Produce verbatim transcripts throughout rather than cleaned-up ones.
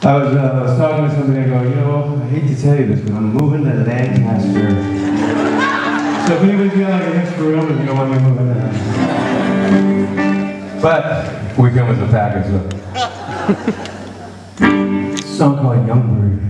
I was, uh, I was talking to somebody, I go, you know, I hate to tell you this, but I'm moving to Lancaster. So if anybody's got like an extra room, if you don't want me moving to Lancaster. But we come with a package, look. Song called Youngbird.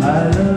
I love you.